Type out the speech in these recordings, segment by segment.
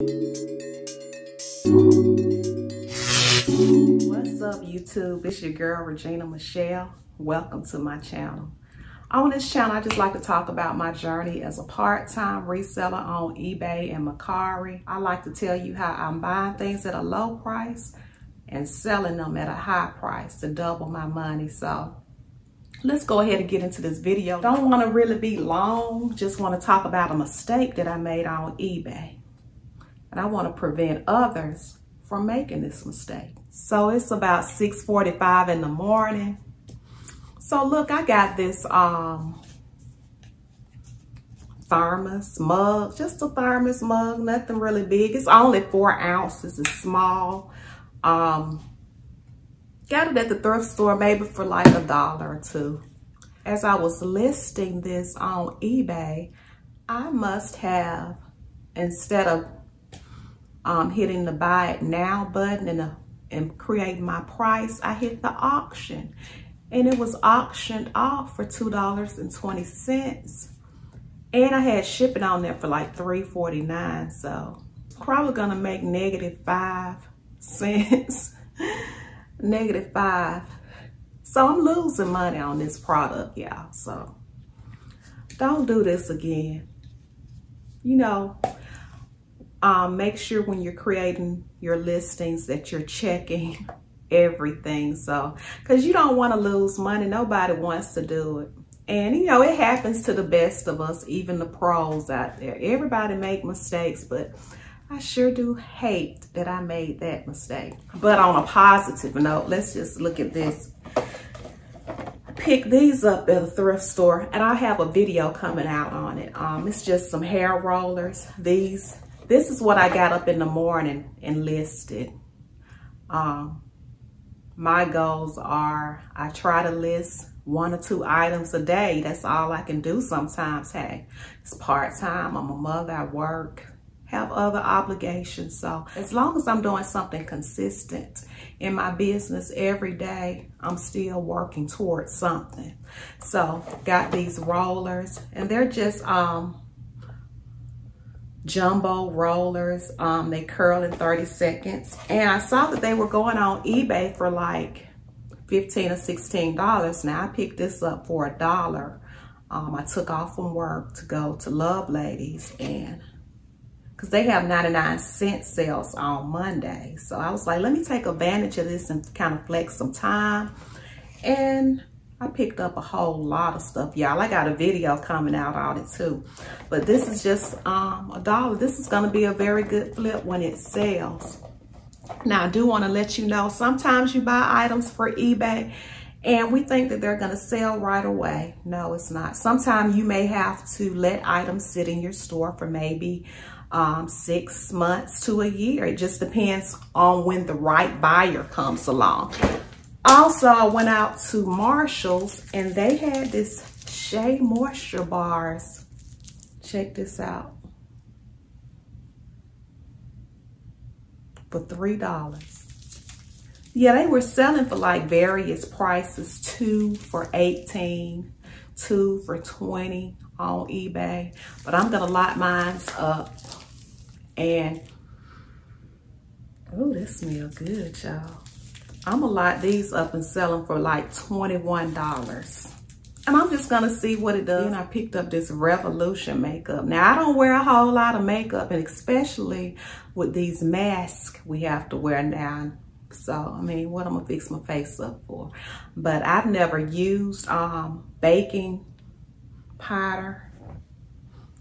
What's up YouTube? It's your girl Regina Michelle. Welcome to my channel. On this channel, I just like to talk about my journey as a part-time reseller on eBay and Mercari. I like to tell you how I'm buying things at a low price and selling them at a high price to double my money. So let's go ahead and get into this video. Don't want to really be long, just want to talk about a mistake that I made on eBay. And I want to prevent others from making this mistake. So it's about 6:45 in the morning. So look, I got this thermos mug, just a thermos mug, nothing really big. It's only 4 ounces, it's small. Got it at the thrift store, maybe for like $1 or $2. As I was listing this on eBay, I must have, instead of hitting the buy it now button and create my price, I hit the auction, and it was auctioned off for $2.20, and I had shipping on there for like $3.49, so probably gonna make -5 cents. -5. So I'm losing money on this product, y'all, so don't do this again. You know, make sure when you're creating your listings that you're checking everything, so because you don't want to lose money. Nobody wants to do it, and you know, it happens to the best of us, even the pros out there. Everybody make mistakes, but I sure do hate that I made that mistake. But on a positive note, let's just look at this. Pick these up at a thrift store, and I have a video coming out on it. It's just some hair rollers. This is what I got up in the morning and listed. My goals are, I try to list 1 or 2 items a day. That's all I can do sometimes. Hey, it's part-time, I'm a mother, I work, have other obligations. So as long as I'm doing something consistent in my business every day, I'm still working towards something. So got these rollers, and they're just jumbo rollers. They curl in 30 seconds. And I saw that they were going on eBay for like $15 or $16. Now I picked this up for $1. I took off from work to go to Love Ladies, and because they have 99-cent sales on Monday. So I was like, let me take advantage of this and kind of flex some time. And I picked up a whole lot of stuff, y'all. I got a video coming out on it too. But this is just $1. This is gonna be a very good flip when it sells. Now I do wanna let you know, sometimes you buy items for eBay and we think that they're gonna sell right away. No, it's not. Sometimes you may have to let items sit in your store for maybe 6 months to a year. It just depends on when the right buyer comes along. Also, I went out to Marshall's, and they had this Shea Moisture bars. Check this out. For $3. Yeah, they were selling for like various prices, 2 for $18, 2 for $20 on eBay, but I'm gonna light mine up. And oh, this smells good, y'all. I'm gonna light these up and sell them for like $21, and I'm just gonna see what it does. And I picked up this Revolution makeup. Now I don't wear a whole lot of makeup, and especially with these masks we have to wear now. So, I mean, what I'm gonna fix my face up for? But I've never used baking powder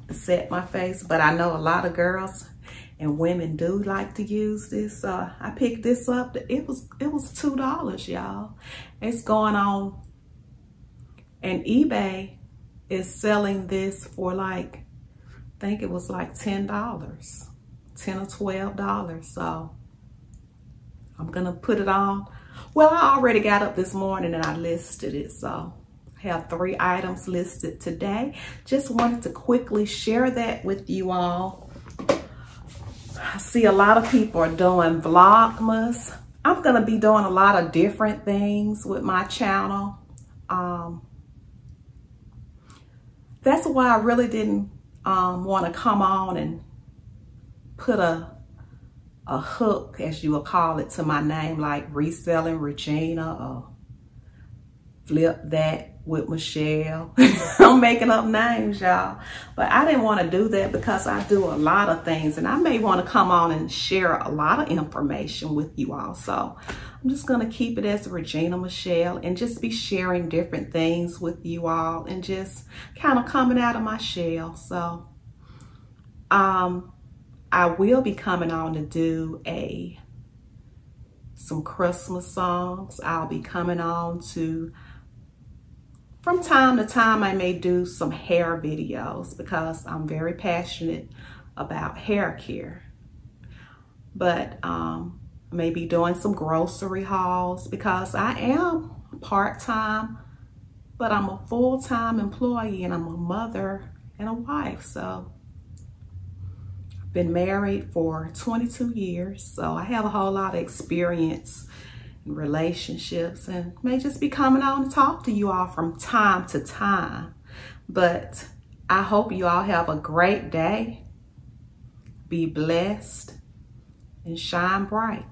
to set my face, but I know a lot of girls and women do like to use this. I picked this up. It was $2, y'all. It's going on, and eBay is selling this for like, I think it was like $10, $10 or $12. So I'm gonna put it on. Well, I already got up this morning and I listed it, so I have 3 items listed today. Just wanted to quickly share that with you all. I see a lot of people are doing Vlogmas. I'm gonna be doing a lot of different things with my channel. That's why I really didn't wanna come on and put a hook, as you will call it, to my name, like reselling Regina or flip that with Michelle. I'm making up names, y'all. But I didn't want to do that because I do a lot of things, and I may want to come on and share a lot of information with you all. So I'm just going to keep it as Regina Michelle and just be sharing different things with you all and just kind of coming out of my shell. So I will be coming on to do some Christmas songs. I'll be coming on to, from time to time, I may do some hair videos because I'm very passionate about hair care. But I may be doing some grocery hauls because I am part-time, but I'm a full-time employee and I'm a mother and a wife. So I've been married for 22 years. So I have a whole lot of experience relationships, and may just be coming on to talk to you all from time to time. But I hope you all have a great day. Be blessed and shine bright.